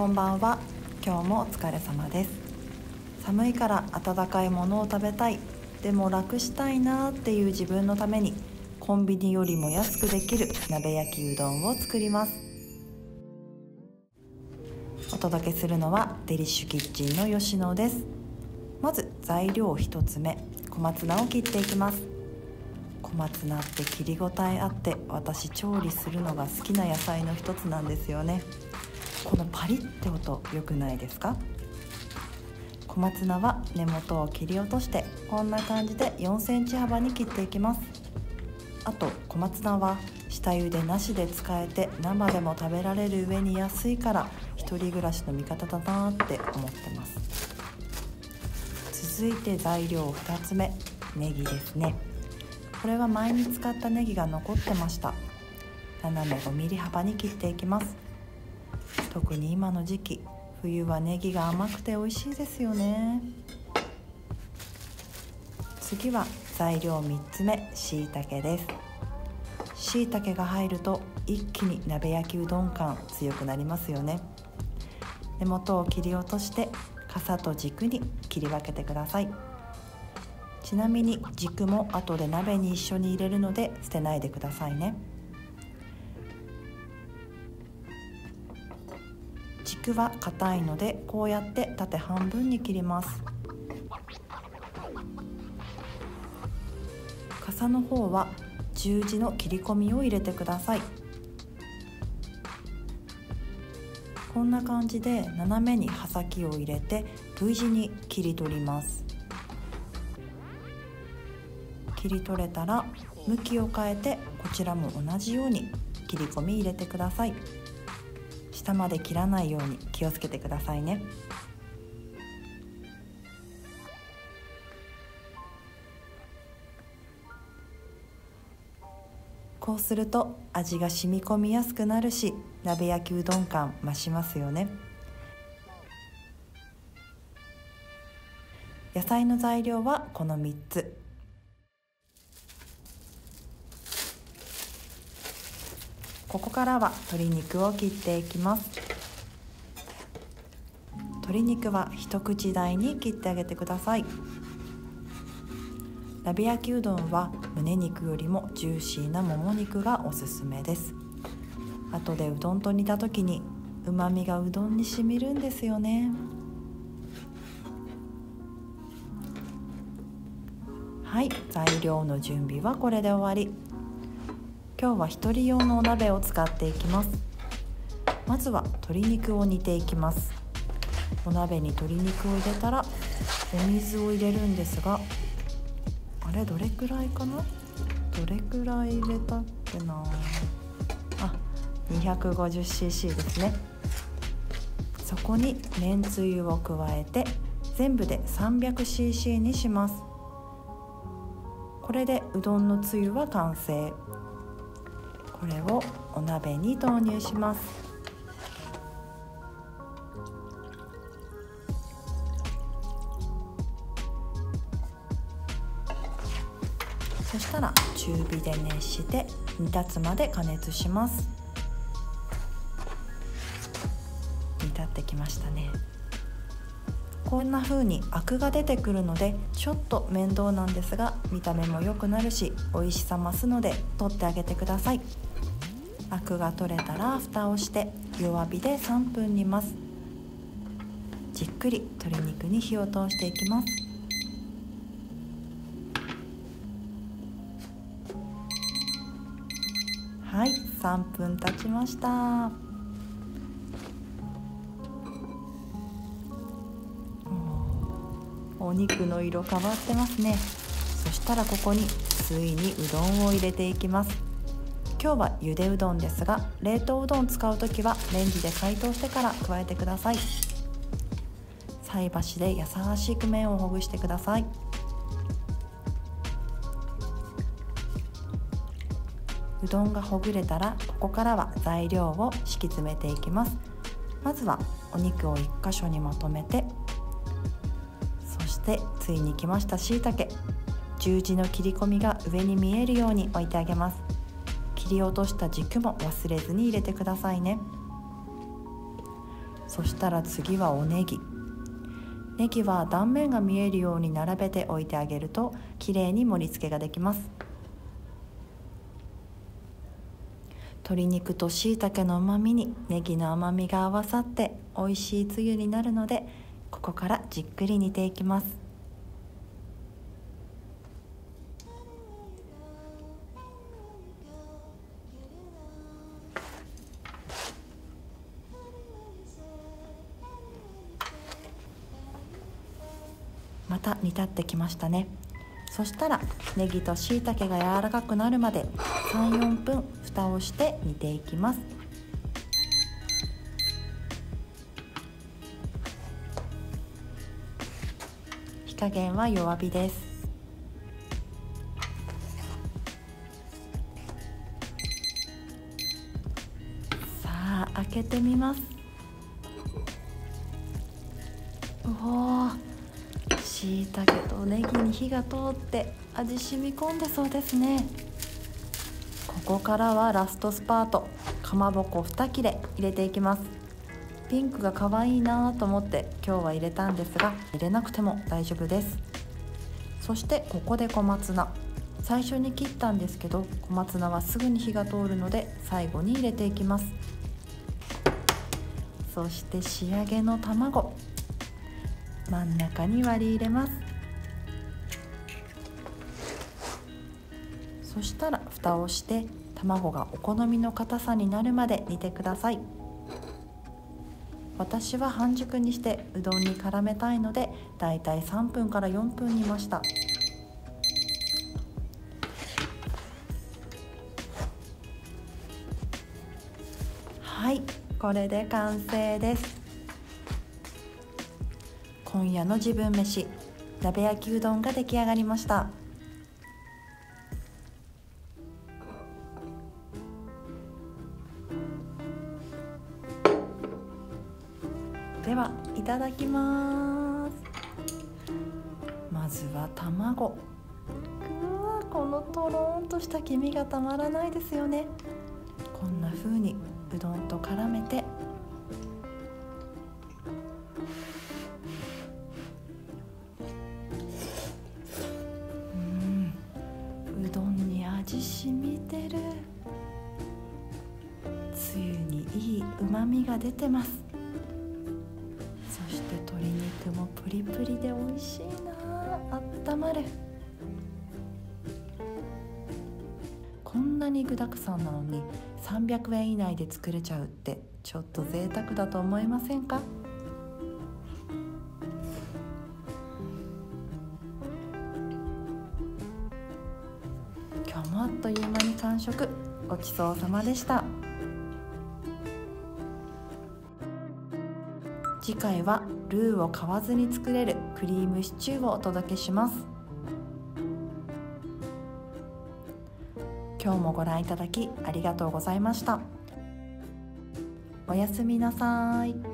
こんばんは。今日もお疲れ様です。寒いから温かいものを食べたい、でも楽したいなっていう自分のためにコンビニよりも安くできる鍋焼きうどんを作ります。お届けするのはデリッシュキッチンの吉野です。まず材料1つ目、小松菜を切っていきます。小松菜って切りごたえあって、私調理するのが好きな野菜の一つなんですよね。このパリって音良くないですか？小松菜は根元を切り落として、こんな感じで4センチ幅に切っていきます。あと小松菜は下茹でなしで使えて、生でも食べられる上に安いから一人暮らしの味方だなって思ってます。続いて材料2つ目、ネギですね。これは前に使ったネギが残ってました。斜め5ミリ幅に切っていきます。特に今の時期、冬はネギが甘くて美味しいですよね。次は材料3つ目、しいたけです。しいたけが入ると一気に鍋焼きうどん感強くなりますよね。根元を切り落として傘と軸に切り分けてください。ちなみに軸も後で鍋に一緒に入れるので捨てないでくださいね。軸は硬いので、こうやって縦半分に切ります。傘の方は十字の切り込みを入れてください。こんな感じで斜めに刃先を入れて V 字に切り取ります。切り取れたら向きを変えて、こちらも同じように切り込み入れてください。下まで切らないように気をつけてくださいね。こうすると味が染み込みやすくなるし、鍋焼きうどん感増しますよね。野菜の材料はこの3つ。ここからは鶏肉を切っていきます。鶏肉は一口大に切ってあげてください。鍋焼きうどんは胸肉よりもジューシーなもも肉がおすすめです。後でうどんと煮た時にうまみがうどんに染みるんですよね。はい、材料の準備はこれで終わり。今日は一人用のお鍋を使っていきます。まずは鶏肉を煮ていきます。お鍋に鶏肉を入れたらお水を入れるんですが、あれどれくらいかな、どれくらい入れたっけなあ、250cc ですね。そこにめんつゆを加えて全部で 300cc にします。これでうどんのつゆは完成。これをお鍋に投入します。そしたら中火で熱して煮立つまで加熱します。煮立ってきましたね。こんな風にアクが出てくるのでちょっと面倒なんですが、見た目も良くなるし美味しさ増すので取ってあげてください。アクが取れたら蓋をして弱火で3分煮ます。じっくり鶏肉に火を通していきます。はい、3分経ちました。お肉の色変わってますね。そしたらここについにうどんを入れていきます。今日はゆでうどんですが、冷凍うどん使うときはレンジで解凍してから加えてください。菜箸で優しく麺をほぐしてください。うどんがほぐれたら、ここからは材料を敷き詰めていきます。まずはお肉を1箇所にまとめて、そしてついに来ましたしいたけ。十字の切り込みが上に見えるように置いてあげます。切り落とした軸も忘れずに入れてくださいね。そしたら次はおネギ。ネギは断面が見えるように並べておいてあげるときれいに盛り付けができます。鶏肉と椎茸のうまみにネギの甘みが合わさって美味しいつゆになるので、ここからじっくり煮ていきます。また煮立ってきましたね。そしたらネギと椎茸が柔らかくなるまで 3,4 分蓋をして煮ていきます。火加減は弱火です。さあ開けてみます。うお、しいたけとネギに火が通って味染み込んでそうですね。ここからはラストスパート。かまぼこ2切れ入れていきます。ピンクが可愛いなと思って今日は入れたんですが、入れなくても大丈夫です。そしてここで小松菜。最初に切ったんですけど、小松菜はすぐに火が通るので最後に入れていきます。そして仕上げの卵、真ん中に割り入れます。そしたら蓋をして卵がお好みの硬さになるまで煮てください。私は半熟にしてうどんに絡めたいので、だいたい3分から4分煮ました。はい、これで完成です。今夜の自分飯、鍋焼きうどんが出来上がりました。では、いただきます。まずは卵。うわ、このとろーんとした黄身がたまらないですよね。こんな風にうどんと絡めて、味染みてる。つゆにいい旨味が出てます。そして鶏肉もプリプリで美味しいな。あったまる。こんなに具だくさんなのに300円以内で作れちゃうってちょっと贅沢だと思いませんか？今日もあっという間に完食。ごちそうさまでした。次回はルーを買わずに作れるクリームシチューをお届けします。今日もご覧いただきありがとうございました。おやすみなさい。